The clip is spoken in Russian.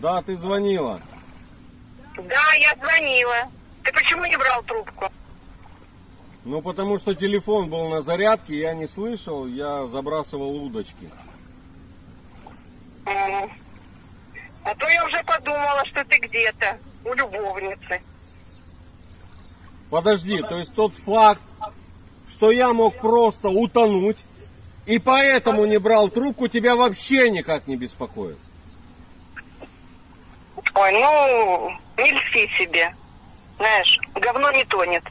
Да, ты звонила. Да, я звонила. Ты почему не брал трубку? Ну, потому что телефон был на зарядке, я не слышал, я забрасывал удочки. А то я уже подумала, что ты где-то у любовницы. Подожди, то есть тот факт, что я мог просто утонуть, и поэтому не брал трубку, тебя вообще никак не беспокоит? Ой, ну, не льсти себе. Знаешь, говно не тонет.